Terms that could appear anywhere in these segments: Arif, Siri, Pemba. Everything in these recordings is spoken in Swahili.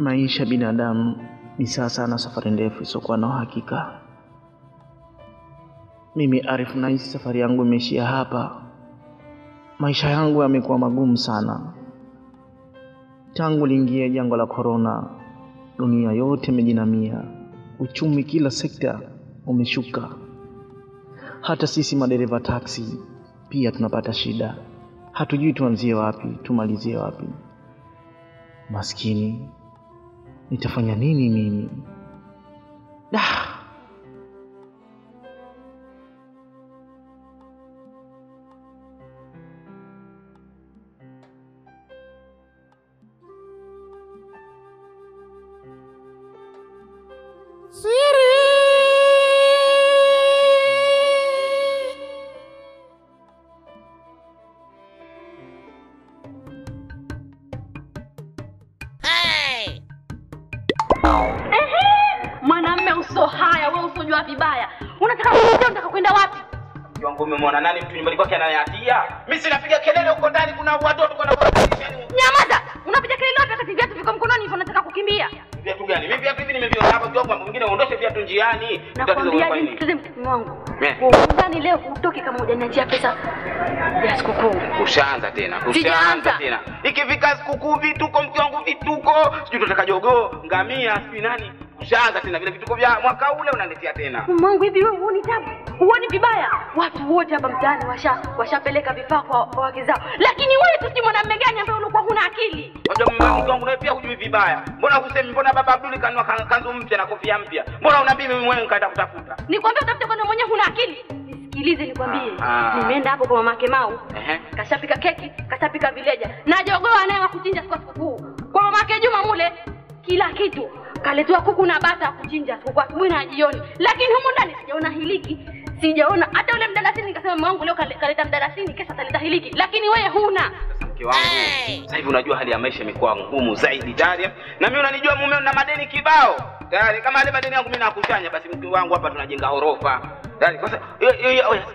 Maisha binadamu ni sasa na safari ndefu isiyokuwa na hakika. Mimi Arif nahisi safari yangu imeishia hapa. Maisha yangu yamekuwa magumu sana. Tangu liingia janga la corona, dunia yote imejinamia. Uchumi kila sekta umeshuka. Hata sisi madereva taksi pia tunapata shida. Hatujui tuanzie wapi, tumalizie wapi. Maskini, nitafanya nini mimi? Dah! Siri! Hey! Mwanamume uso haya, wewe usojua vibaya. Unataka kwenda wapi? Wangu umemwona nani mtu nyumbani kwake anayatia? Mimi sinapiga kelele huko ndani kuna watoto kuna watoto. Nyamaza! Unapiga kelele wapi wakati viatu viko mkononi hivyo unataka kukimbia? Viatu gani? Mimi viatu hivi nimeviona hapo jomba mwingine uondoshe viatu njiani. Nakwambia nisikilize mtu wangu. Ndani leo utoke kama hujaniachia pesa ya sikukuu. Ushaanza tena. Ikifika sikukuu vituko mke wangu vituko. Sijui tunataka jogoo, ngamia, sijui nani. Ushaanza tena vile vituko vya mwaka ule unaniletea tena. Mungu hivi wewe uoni tabu? Uoni vibaya? Watu wote hapa mtaani washapeleka vifaa kwa wake zao. Lakini wewe tusije mwanamume gani ambaye ulikuwa huna akili. Mke wangu naye pia hujui vibaya. Mbona husemi mbona baba Abdul kanua kanzu mpya na kofia mpya? Mbona unabii mimi mwenyewe nikaenda kutafuta? Nikwambia utafute kwa mwenyewe huna akili. Nisikilize nikwambie. Nimeenda hapo kwa mama yake Mau. Kashapika keki, kashapika vileja. Na jogoo anaye wakuchinja siku sikukuu. Kwa mama yake Juma mule kila kitu. Kaletua kuku na bata kuchinja siku asubuhi na jioni. Lakini huko ndani sijaona hiliki. Sijaona hata ule mdalasini nikasema mwanangu leo kaleta mdalasini kesho ataleta hiliki. Lakini wewe huna. Mke wangu sasa hivi unajua hali ya maisha imekuwa ngumu zaidi Daria. Na mimi unanijua mume una madeni kibao. Daria kama ile madeni yangu mimi nakuchanya basi mke wangu hapa tunajenga orofa. Daria kwa sababu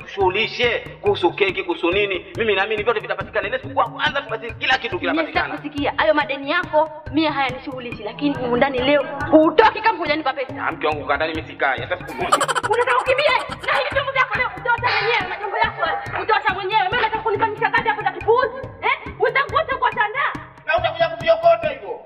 shughulishe kuhusu keki kuhusu nini. Mimi naamini vyote vitapatikana ile siku yangu anza tupate kila kitu kinapatikana. Nisikia hayo madeni yako mimi hayanishughulishi lakini undani leo utoki kama hujanipa pesa. Mke wangu ukandani mimi sikai hata siku moja. Unataka ukimbie na hivi jambo zako leo utota mwenyewe na jambo lako utota mwenyewe mimi nataka kunipanisha kadi hapo za kipuzi. Utakuta kwa tanda. Na utakuja kuviokota hivyo.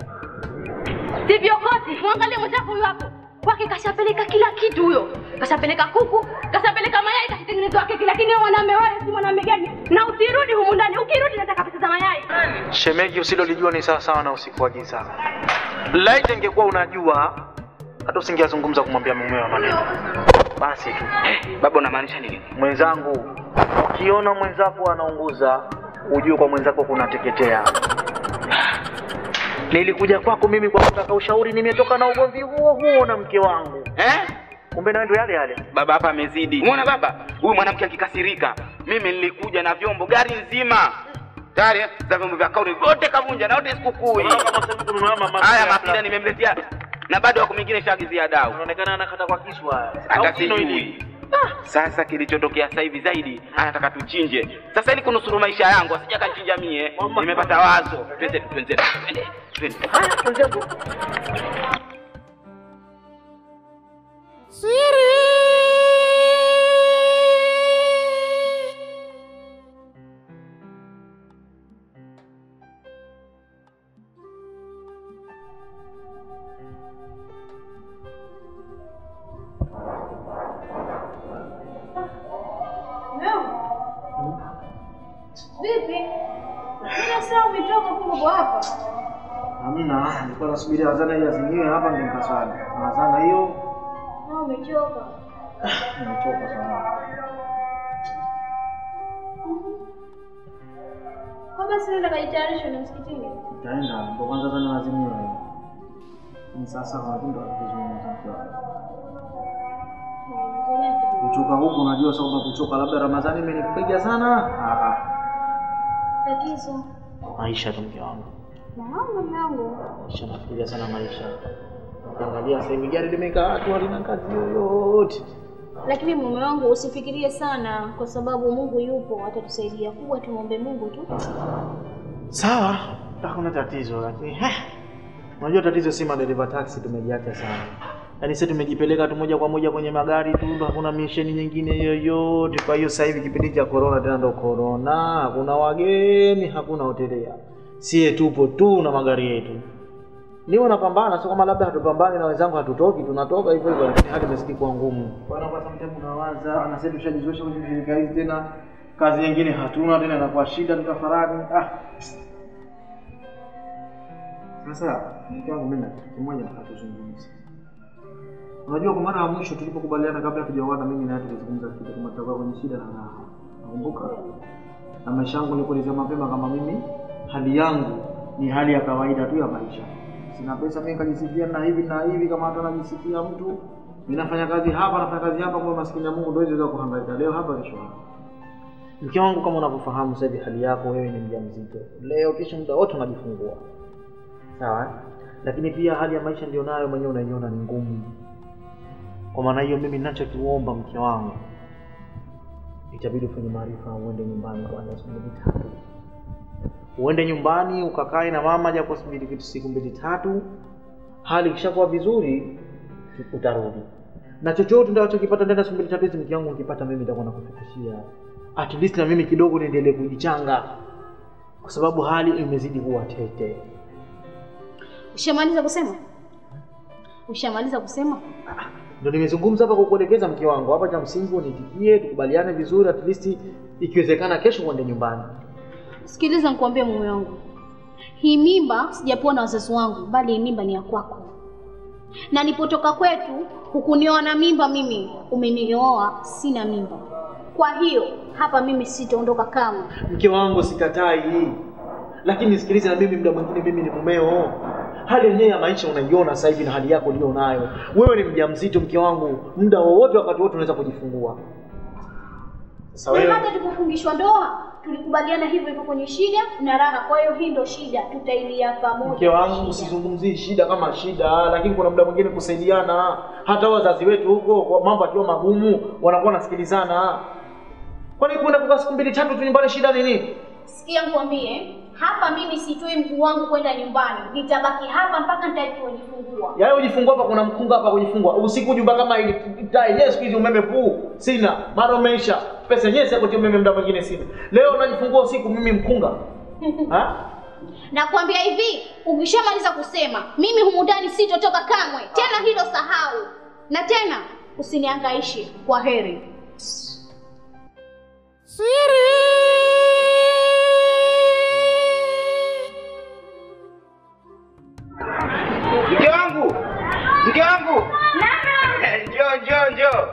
Siviokoti. Muangalie mchafu huyu hapo. Kwake kashapeleka kila kitu huyo. Kashapeleka kuku, kashapeleka mayai, kasitengenezwa keki lakini wewe mwanaume wewe si mwanaume gani? Na usirudi humu ndani. Ukirudi nataka pesa za mayai. Shemeji usilolijua ni sawa sawa na usiku wa giza. Laiti ingekuwa unajua hata usingezungumza kumwambia mume wa maneno. Basi tu. Baba unamaanisha nini? Mwenzangu, ukiona mwenzako anaunguza ujue kwa mwenzako kunateketea. Nilikuja kwako mimi kwa kutaka ushauri nimetoka na ugomvi huo na mke wangu. Kumbe na ndio yale. Baba hapa amezidi. Umeona baba? Huyu mwanamke akikasirika. Mimi nilikuja na vyombo gari nzima. Tayari za vyombo vya kauri vyote kavunja na wote sikukuu. Haya mapida nimemletea. Na bado wako mwingine shagizia dau. Inaonekana anakata kwa kiswa. Atakino hili. Sasa kilichotokea sasa hivi zaidi anataka tuchinje. Sasa ili kunusuru maisha yangu asija kanichinja mie. Nimepata wazo. Twende. Haya twende. Siri! Hamna, nilikuwa nasubiri hazana hiyo zingine hapa ndio nikaswali. Hazana hiyo. Na umechoka. Nimechoka sana. Kama sisi ndio kaitayarisha na msikitini. Taenda ndio kwanza sana lazima hiyo. Ni sasa kwa ndio kuzungumza kwa. Kuchoka huko unajua sababu kuchoka labda Ramadhani imenipiga sana. Tatizo. Maisha ndio yangu. Mwanangu, shanafikiria sana maisha. Ukiangalia sasa hivi gari limeka watu halina kazi yoyote. Lakini mume wangu usifikirie sana kwa sababu Mungu yupo atatusaidia. Kuwa tumombe Mungu tu. Sawa, hakuna tatizo lakini Unajua tatizo si madereva taxi tumejiacha sana. Yaani sisi tumejipeleka tu moja kwa moja kwenye magari tu, hakuna misheni nyingine yoyote. Kwa hiyo sasa hivi kipindi cha corona tena ndo corona, hakuna wageni, hakuna hotelea. Sie tupo tu na magari yetu. Leo napambana sio kama labda hatupambani na wenzangu hatutoki, tunatoka hivyo hivyo lakini hadi msiki kwa ngumu. Bwana kwa sababu tunawaza anasema tushajizoesha kwenye shirika hizi tena kazi nyingine hatuna tena na kwa shida tutafariki. Ah. Sasa mkiangu mimi mmoja hatuzungumza. Unajua kwa mara ya mwisho tulipokubaliana kabla hatujaoana mimi na yeye tulizungumza kitu kama tutakuwa kwenye shida na nakumbuka. Na maisha yangu nilikueleza mapema kama mimi hali yangu ni hali ya kawaida tu ya maisha. Sina pesa mimi kajisikia na hivi kama hata najisikia mtu ninafanya kazi hapa nafanya kazi hapa kwa maskini ya Mungu ndio hizo za kuhangaika leo hapa kesho hapa. Mke wangu kama unapofahamu sasa hivi hali yako wewe ni mjamzito. Leo kesho muda wote unajifungua. Sawa? Lakini pia hali ya maisha ndio nayo mwenyewe unaiona ni ngumu. Kwa maana hiyo mimi ninachokiomba mke wangu itabidi ufanye maarifa uende nyumbani kwa sababu uende nyumbani ukakae na mama japo subiri kitu siku mbili tatu, hali ikishakuwa vizuri utarudi na chochote ndio unachokipata ndani ya siku mbili tatu hizi mke wangu ukipata mimi nitakuwa nakufikishia at least na mimi kidogo niendelee kujichanga kwa sababu hali imezidi kuwa tete. Ushamaliza kusema? Ushamaliza kusema? Ndio nimezungumza hapa kukuelekeza mke wangu hapa cha msingi unitikie tukubaliane vizuri at least ikiwezekana kesho uende nyumbani. Sikiliza nikwambie mume wangu. Hii mimba sijapewa na wazazi wangu bali hii mimba ni ya kwako. Na nipotoka kwetu hukunioa na mimba mimi, umenioa sina mimba. Kwa hiyo hapa mimi sitaondoka kama. Mke wangu sikatai. Lakini sikiliza na mimi muda mwingine mimi ni mumeo. Hali yenyewe ya maisha unaiona sasa hivi na hali yako ndio unayo. Wewe ni mjamzito mke wangu, muda wowote wakati wote unaweza kujifungua. Sawa. Wewe hata tukufungishwa ndoa. Tulikubaliana hivyo hivyo kwenye shida na raha. Kwa hiyo hii ndio shida tutailia pamoja. Mke wangu usizungumzie shida kama shida, lakini kuna muda mwingine kusaidiana. Hata wazazi wetu huko kwa mambo yao magumu wanakuwa nasikilizana. Kwani kuna kukaa siku mbili tatu tu nyumbani shida nini? Sikia nikwambie, hapa mimi sitoi mguu wangu kwenda nyumbani. Nitabaki hapa mpaka nitakapojifungua. Yaani ujifungua hapa kuna mkunga hapa kujifungua. Usiku jumba kama ile tai yes hizi umeme puu sina. Bado umeisha. Pesa yenyewe sasa kwa umeme muda mwingine sina. Leo unajifungua usiku mimi mkunga. Ha? Nakwambia hivi, ukishamaliza kusema, mimi humu ndani sitotoka kamwe. Tena hilo sahau. Na tena usiniangaishe. Kwa heri. Siri Mke wangu. Njoo.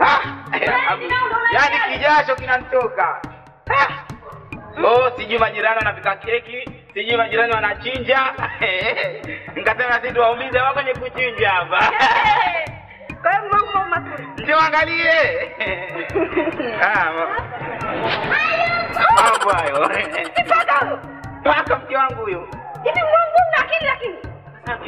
Ah, yaani kijasho kinanitoka. Sijui majirani wanapika keki, sijui majirani wanachinja. Nikasema sisi tuwaulize wako kwenye kuchinja hapa. Kwa hiyo mama njoo angalie. Hayo. Kidogo. Paka mke wangu huyo. Hivi Mungu lakini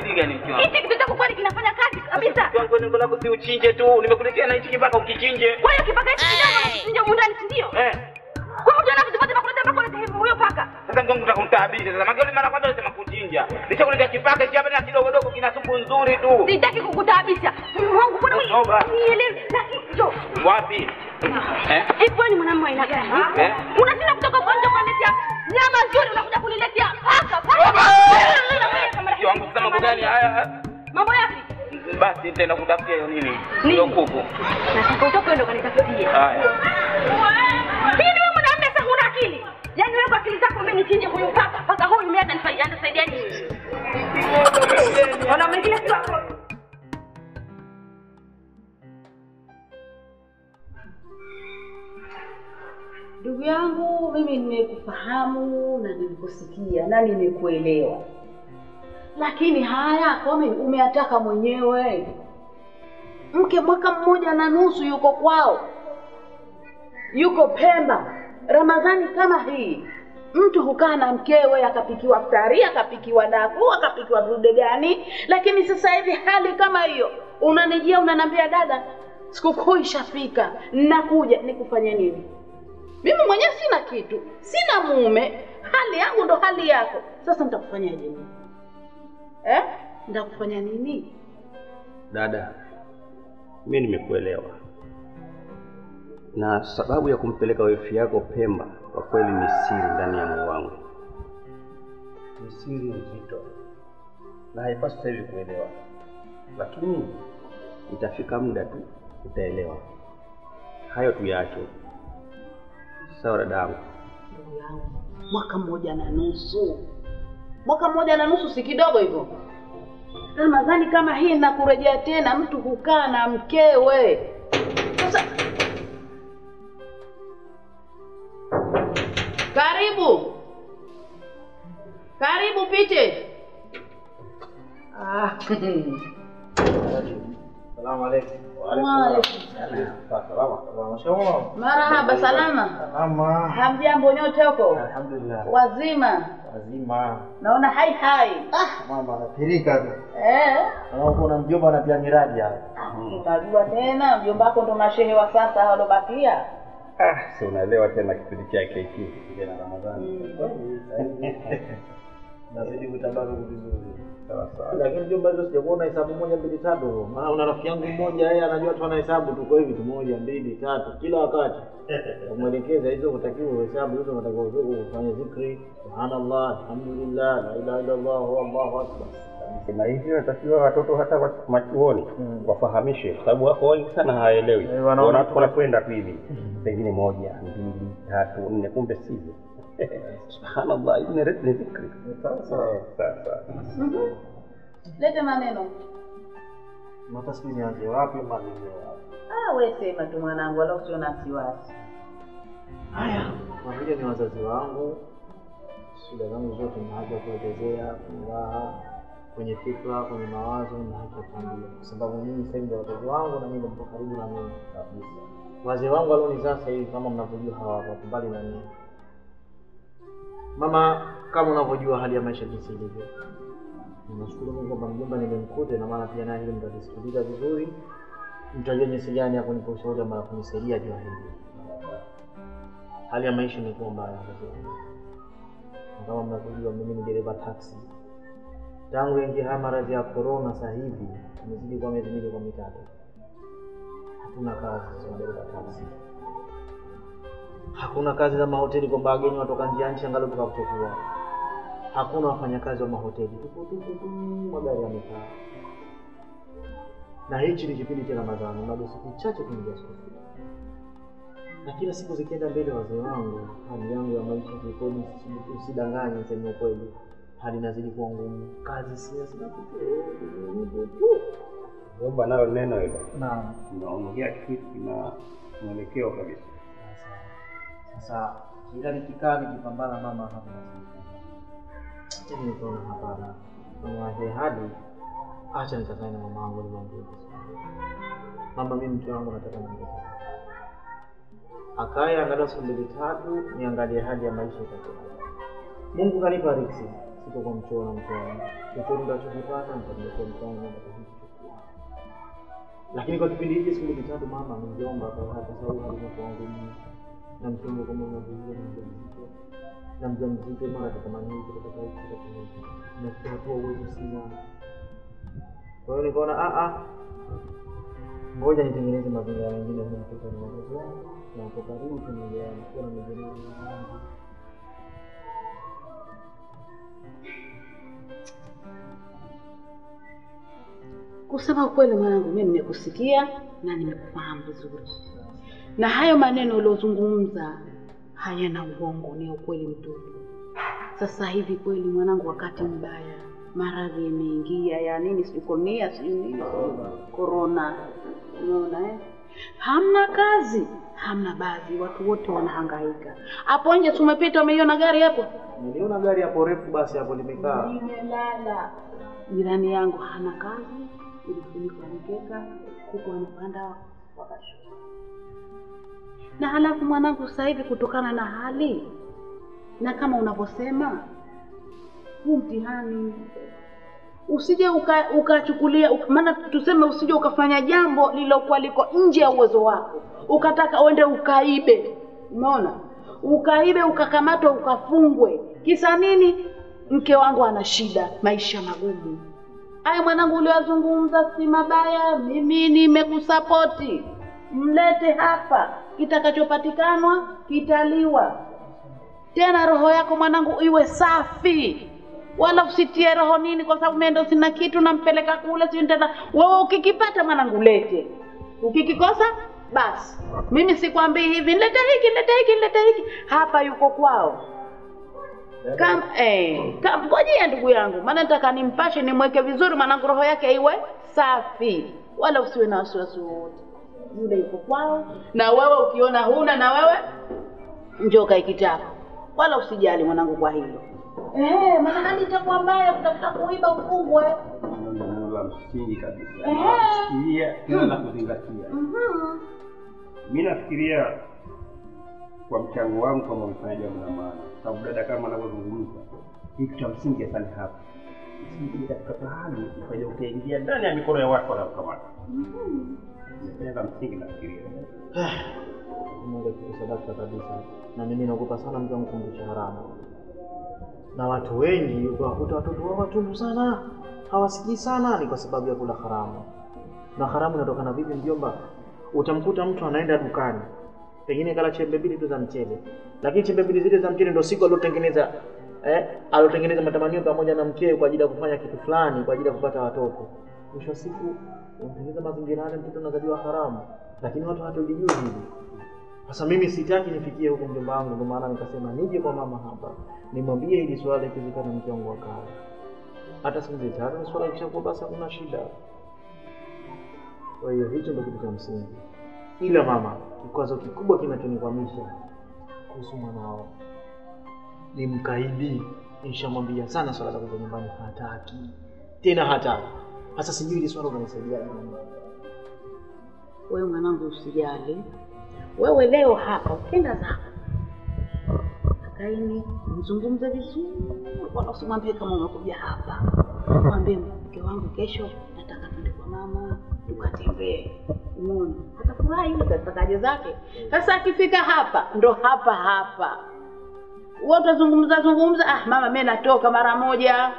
kitu gani mke wangu? Hichi kitu chako kinafanya kazi kabisa. Mke wangu niko lako si uchinje tu. Nimekuletea na hichi kipaka ukichinje. Kwa hiyo kipaka hichi kidogo unachinja mundani si ndio? Kwa hiyo jana vitu vyote nakuletea mpaka na sehemu huyo paka. Sasa mke wangu utakumtaabisha. Sasa mke wangu mara kwanza unasema kuchinja. Nichakuletea kipaka hichi hapa na kidogo dogo kina supu nzuri tu. Sitaki kukutaabisha. Mke wangu bwana nielewe na hicho. Wapi? Hivi ni mwanamume aina gani? Unashinda kutoka kwa nje kuniletea nyama nzuri unakuja kuniletea paka. Wangu kusema mambo gani haya? Mambo yapi? Basi nitaenda kutafutia hiyo nini? Hiyo kuku. Nataka utoke ndo kanitafutie. Haya. Hivi wewe mwanaume sasa huna akili. Yaani wewe kwa akili zako mimi nichinje huyu paka. Paka huyu mimi hata nisaidia nini? Ona mwingine sio hapo. Ndugu yangu mimi nimekufahamu na nimekusikia na nimekuelewa. Lakini haya kome umeataka mwenyewe. Mke mwaka mmoja na nusu yuko kwao. Yuko Pemba. Ramadhani kama hii mtu hukaa na mkewe akapikiwa futari, akapikiwa daku, akapikiwa brude gani? Lakini sasa hivi hali kama hiyo unanijia unaniambia dada sikukuu ishafika nakuja nikufanye nini? Mimi mwenyewe sina kitu, sina mume, hali yangu ndo hali yako. Sasa nitakufanyaje? Nda kufanya nini? Dada, mimi nimekuelewa. Na sababu ya kumpeleka wifi yako Pemba kwa kweli ni siri ndani ya moyo wangu. Ni siri nzito. Na haipaswi sasa hivi kuelewa. Lakini itafika muda tu utaelewa. Hayo tu yake. Sawa dadangu. Mwaka 1.5. Mwaka 1.5 si kidogo hivyo. Ramadhani kama hii nakurejea tena mtu kukaa na mkewe. Sasa karibu. Karibu pite. Assalamu alaikum. Wa alaikum salaam. Marhaba salama. Salama. Hamjambo nyote huko? Alhamdulillah. Wazima. Wazima. Naona hai hai. Mama anapirika tu. Naona mjomba anapia miradi hapa. Unajua tena mjomba wako ndo mashehe wa sasa hao ndo bakia. Si unaelewa tena kipindi chake hiki jana Ramadhani. Nazidi kutabaruku vizuri. Sawa sawa. Lakini jumba hizo sijaona hesabu 1 2 3. Maana una rafiki yangu mmoja yeye anajua tu ana hesabu tu kwa hivi 1 2 3 kila wakati. Kumwelekeza hizo kutakiwa hesabu hizo unatakiwa ufanye zikri subhanallah alhamdulillah la ilaha illa Allah wallahu akbar. Kama hivyo natakiwa watoto hata kwa machuoni wafahamishe sababu wako wengi sana hawaelewi. Wanaona kwenda tu hivi. Pengine 1 2 3 4 kumbe sivyo. Subhanallah ibn ridni zikri. Sasa leta maneno. Matasmini yake wapi maneno? Wewe sema tu mwanangu wala usiona wasiwasi. Haya, mwambie ni wazazi wangu. Shida zangu zote naacha kuelezea kwa kwenye fikra, kwenye mawazo na hata kuambia kwa sababu mimi sasa ndio wazazi wangu na mimi niko karibu na mimi kabisa. Wazee wangu waloni sasa hivi kama mnavyojua hawakubali na mimi. Mama, kama unavyojua hali ya maisha jinsi ilivyo. Ninashukuru Mungu kwa mjomba nimemkuta na maana pia naye hili mtasikiza vizuri. Mtajua jinsi gani hapo nipo ushauri na kunisaidia jua hili. Hali ya maisha ni mbaya sana. Kama mnavyojua mimi ni dereva taxi. Tangu ingia haya maradhi ya corona sasa hivi tumezidi kwa miezi 2 kwa 3. Hatuna kazi za dereva taxi. Hakuna kazi za mahoteli kwa wageni watoka nje ya nchi angalau tukachukua. Hakuna wafanyakazi wa mahoteli. Tupo magari yamekaa. Na hichi ni kipindi cha Ramadhani, bado siku chache kuingia siku. Na kila siku zikienda mbele wazee wangu, hali yangu ya maisha ikoni usidanganye sema kweli. Hali nazidi kuwa ngumu. Kazi sina kitu. Ngoba nalo neno hilo. Naam. Naongea kitu na mwelekeo kabisa. Sasa kila nikikaa nikipambana mama hapa sasa ni kwa hapana na hadi acha nitakae na mama wangu niongee mama mimi mtu wangu nataka niongee akae angalau 2 3 niangalie hali ya maisha yake Mungu kanibariki siko kwa mchoro na mchoro nitorunda chukipata nitakuwa mtangu na kuchukua lakini kwa kipindi hiki 2 3 mama mjomba kwa hata sababu alikuwa ngumu na mtungo kama unavyoona ndio na mzunguko mara kama nyingi kutoka na kwa uwezo sina kwa hiyo nikaona ngoja nitengeneze mazingira mengine huko kwa mtoto wangu na kwa karibu tumeelea kwa mjomba wangu kusema kweli mwanangu mimi nimekusikia na nimekufahamu vizuri. Na hayo maneno uliyozungumza hayana uongo ni ukweli mtupu. Sasa hivi kweli mwanangu wakati mbaya, maradhi yameingia ya nini sikunia sijui corona. Unaona Hamna kazi, hamna baadhi watu wote wanahangaika. Hapo nje tumepita umeiona gari hapo? Niliona gari hapo refu basi hapo limekaa. Nimelala. Jirani yangu hana kazi, ilifunika mkeka, huko anapanda wakati. Na halafu mwanangu sasa hivi kutokana na hali na kama unavyosema huu mtihani usije ukachukulia maana tuseme usije ukafanya jambo lilokuwa liko nje ya uwezo wako ukataka uende ukaibe umeona ukaibe ukakamatwa ukafungwe kisa nini mke wangu ana shida maisha magumu Aya mwanangu uliyazungumza si mabaya, mimi nimekusapoti. Mlete hapa, kitakachopatikana kitaliwa. Tena roho yako mwanangu iwe safi. Wala usitie roho nini kwa sababu mendo sina kitu nampeleka kule si tena. Wewe ukikipata mwanangu lete. Ukikikosa basi. Mimi sikwambii hivi leta hiki. Hapa yuko kwao. Ngojea ndugu yangu, maana nataka nimpashe nimweke vizuri mwanangu roho yake iwe safi. Wala usiwe na wasiwasi wote. Yule yuko kwao na wewe ukiona huna na wewe njoo kae kitako. Wala usijali mwanangu kwa hilo. Maana nani itakuwa mbaya kutafuta kuiba ukungwe. La msingi kabisa. Fikiria tena na kuzingatia. Mimi nafikiria kwa mchango wangu kama mfanyaji wa maana. Sababu dada kama anavyozungumza, kitu cha msingi sana hapa. Msingi katika hali ifanye ukaingia ndani ya mikono ya watu wanaokamata. Nipenda msingi nafikiria. Mungu akusadaka kabisa. Na mimi naogopa sana mtu amkumbusha haramu. Na watu wengi ukakuta watoto wao watundu sana. Hawasikii sana ni kwa sababu ya kula haramu. Na haramu inatokana vipi mjomba? Utamkuta mtu anaenda dukani. Pengine kala chembe mbili tu za mchele. Lakini chembe mbili zile za mchele ndio siku aliyotengeneza aliyotengeneza matamanio pamoja na mkewe kwa ajili ya kufanya kitu fulani kwa ajili ya kupata watoto. Mwisho siku unatengeneza mazingira yale mtoto anazaliwa haramu. Lakini watu hawatojui hili. Sasa mimi sitaki nifikie huko mjomba wangu kwa maana nikasema nije kwa mama hapa. Nimwambie hili swala kizikana mchongo wa kale. Hata sisi tayari swala kishakuwa basi kuna shida. Kwa hiyo hicho ndio kitu cha msingi. Ila mama, kikwazo kikubwa kinachonikwamisha kuhusu mwanao ni mkaidi. Nishamwambia sana swala la kuja nyumbani hataki. Tena hataki. Sasa sijui hili swala unanisaidia nini. Wewe mwanangu usijali. Wewe leo hapa ukienda zako. Kaini mzungumze vizuri wala usimwambie kama unakuja hapa. Mwambie mke wangu kesho nataka twende kwa mama tukatembee. Umeona? Atafurahi hivi atakaje zake. Sasa akifika hapa ndo hapa. Wewe utazungumza mama mimi natoka mara moja.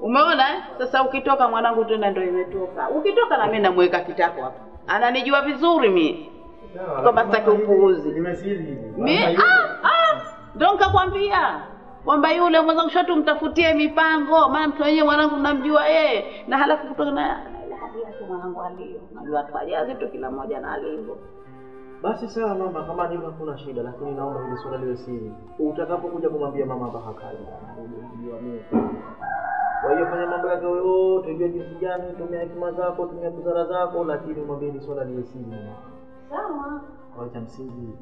Umeona ? Sasa ukitoka mwanangu tena ndo imetoka. Ukitoka na mimi namweka kitako hapa. Ananijua vizuri mimi. Kwa basta kupuuzi. Mimi Donka kwambia kwamba yule mwanangu shoto mtafutie mipango maana mtu wenyewe mwanangu namjua na halafu kutoka na ile hadithi yake mwanangu alio najua tuajaze tu kila mmoja na alimbo. Basi sawa mama kama hivyo hakuna shida lakini naomba hili swala liwe siri. Utakapokuja kumwambia mama bahakali unajua mimi. Kwa hiyo fanya mambo yako yote jua jinsi gani tumia hekima zako tumia busara zako lakini mwambie hili swala liwe siri. Sawa. Kwa hiyo msingi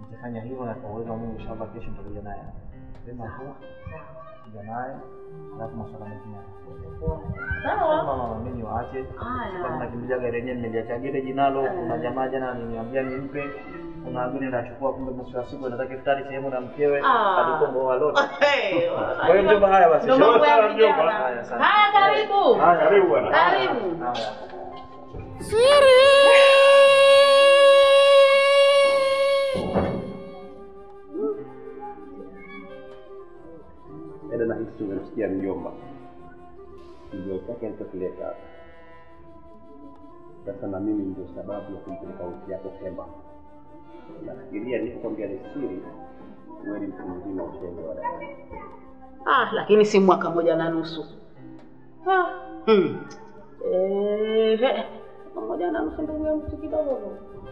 nitafanya hivyo na kuweza Mungu shamba kesho nitakuja naye. Sema hapo. Ndio naye. Alafu maswala mengine. Sawa. Mama mimi waache. Kama nakimbilia gari yenyewe nimejiacha gari jinalo kuna jamaa jana aliniambia nimpe. Kuna ageni anachukua kumbe mwisho wa siku anataka iftari sehemu na mkewe alikomboa wa lote. Kwa hiyo mjomba haya basi. Haya karibu. Karibu bwana. Karibu. Siri. Ndio na hizo nimesikia mjomba. Ndio kaka nitakuleta. Sasa na mimi ndio sababu ya kumpeleka uti yako Pemba. Nafikiria niko kwambia ni siri wewe ni mzima ushengo wala. Lakini si mwaka moja na nusu. Moja na nusu ndio mtu kidogo.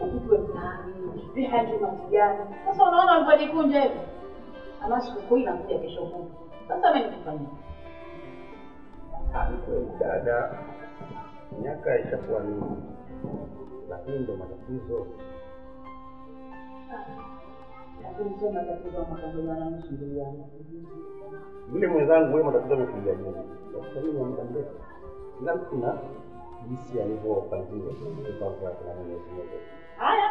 Ukijua mtaani, vihaji matijani. Sasa unaona unajikunja hivi. Alafu kuina mtia kesho huko. Sasa mimi nifanye. Hapo dada nyaka ishakuwa nini? Lakini ndo matatizo. Lakini sio matatizo ya makabila na mshikamano. Yule mwenzangu wewe matatizo mkubwa nyingi. Sasa mimi namdambia. Kila mtu na jinsi alivyopangiwa kwa sababu ya Mwenyezi Mungu. Haya.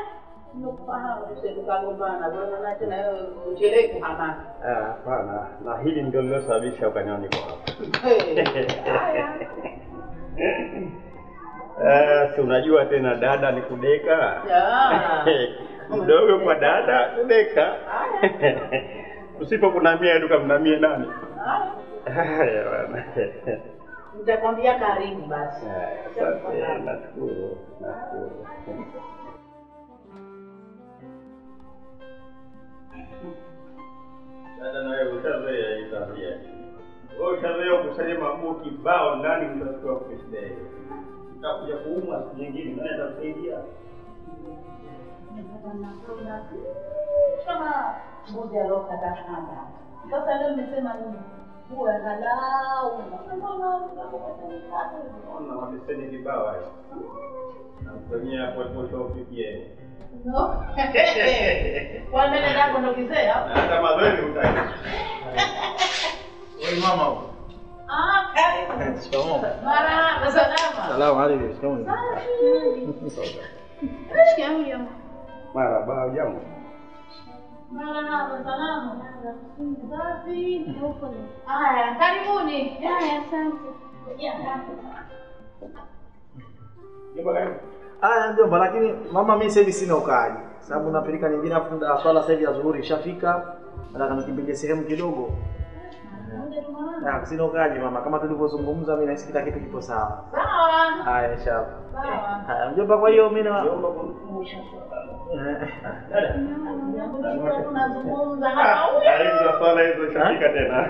Nikufahamu sisi tukagombana bwana na tena wewe uchelewe kuhamana. Hapana. Na hili ndio lilosababisha ukanyoni kwa hapa. Si unajua tena dada ni kudeka. Mdogo kwa dada kudeka. Usipokunamia duka mnamie nani? Haya bwana. Ucapkan dia kari Mas. Saya matur, matur. Ada naya ucap saya itu dia. Oh saya ucap saya mampu kibau nani untuk profit deh. Kita punya umat begini naya tapi dia. Sama budaya kata-kata. Kita selalu bersemangat. Buat halau, nama pesennya di bawah. Namanya foto-foto video. No, hehehe. Kau ada nak kondisi saya? Ada malu ni utai. Oi mama. Ah, kari. Selamat. Mara, bersalamat. Assalamualaikum. Selamat. Terus kamu yang? Mara, bawa jamu. Malah bersalamu. Tapi lupa. Ah, karimu nih. Ya, asante. Ya, asante. Jumpa. Ah, ndio balakini mama mimi sasa hivi sina ukali. Sababu napeleka nyingine afu ndio swala sasa hivi azuri ishafika. Nataka nikimpigie sehemu kidogo. Na sina ukali mama kama tulivyozungumza mimi nahisi kila kitu kipo sawa. Sawa. Haya inshallah. Sawa. Mjomba kwa hiyo mimi na mjomba kumkumbusha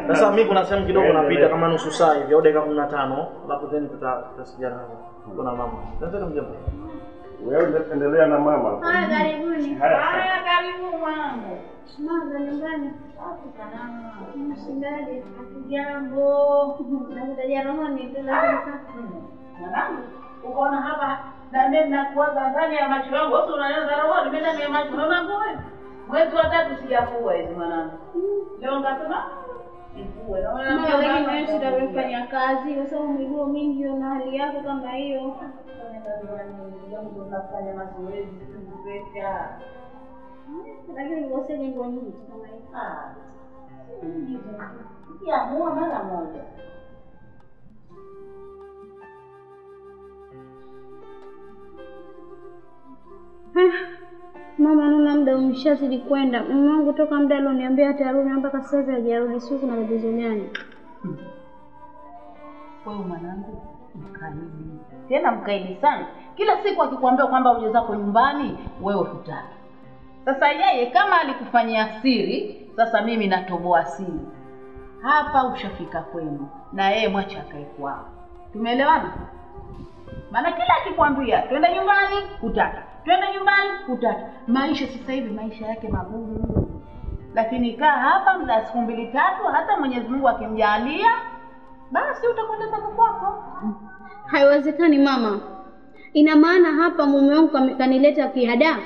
sasa mimi kuna sehemu kidogo napita kama nusu saa hivi au dakika 15 alafu then tutasijana na mama. Nataka mjomba. Wewe unaendelea na mama. Haya karibuni. Haya karibu mama. Mama nyumbani. Hapo sana. Msindale akijambo. Nakutajia roho ni tu lazima sana. Mwanangu, ukoona hapa na mimi nakuaga ndani ya macho yangu. Wewe unaanza roho mimi ndani ya macho yangu wewe. Mwezi wa 3 sijafua hizo mwanangu. Leo ngasema ifue. Naona wewe ni mtu unayefanya kazi, kwa sababu miguu mingi na hali yako kama hiyo. Unafanya mazoezi kuweka. Lakini ngozi ni ngoni kama hivi. Ah. Ya, mwa mara moja. Mama naona muda umeshazidi kwenda. Mume wangu toka muda alioniambia atarudi mpaka sasa hivi hajarudi. Sio kuna mzigo gani? Wewe mwanangu mkaidi. Tena mkaidi sana. Kila siku akikwambia kwamba uje zako nyumbani, wewe hutaki. Sasa yeye kama alikufanyia siri, sasa mimi natoboa siri. Hapa ushafika kwenu na yeye mwacha akae kwao. Tumeelewana? Maana kila akikwambia twenda nyumbani, hutaki. Twenda nyumbani, hutaki. Maisha sasa hivi maisha yake magumu. Lakini kaa hapa muda siku 2-3 hata Mwenyezi Mungu akimjalia, basi utakwenda zako kwako. Haiwezekani mama. Ina maana hapa mume wangu kanileta kihadaa.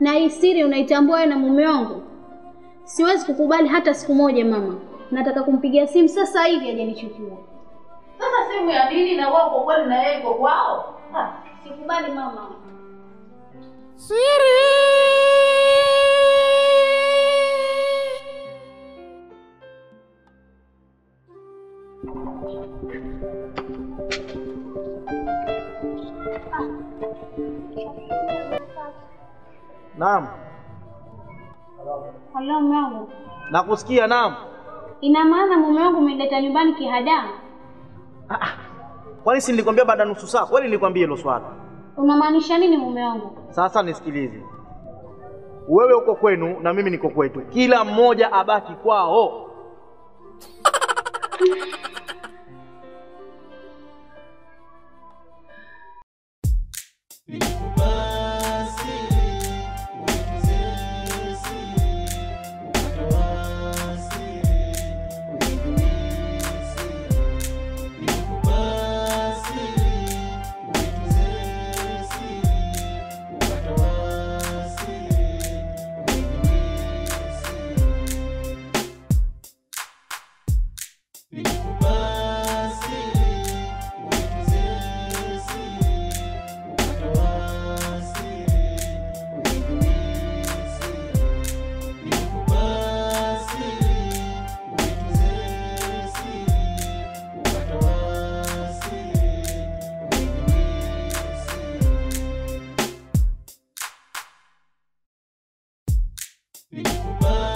Na hii siri unaitambua wewe na mume wangu. Siwezi kukubali hata siku moja mama. Nataka kumpigia simu sasa hivi aje nichukue. Sasa simu ya nini na wao kwa kweli na yeye kwa wao? Ah, sikubali mama. Siri! Naam. Halo mume wangu. Nakusikia naam. Ina maana mume wangu umeleta nyumbani kihadaa? Ah. Kwani si nilikwambia baada nusu saa? Kwani nilikwambia hilo swala? Unamaanisha nini mume wangu? Sasa nisikilize. Wewe uko kwenu na mimi niko kwetu. Kila mmoja abaki kwao. Bye.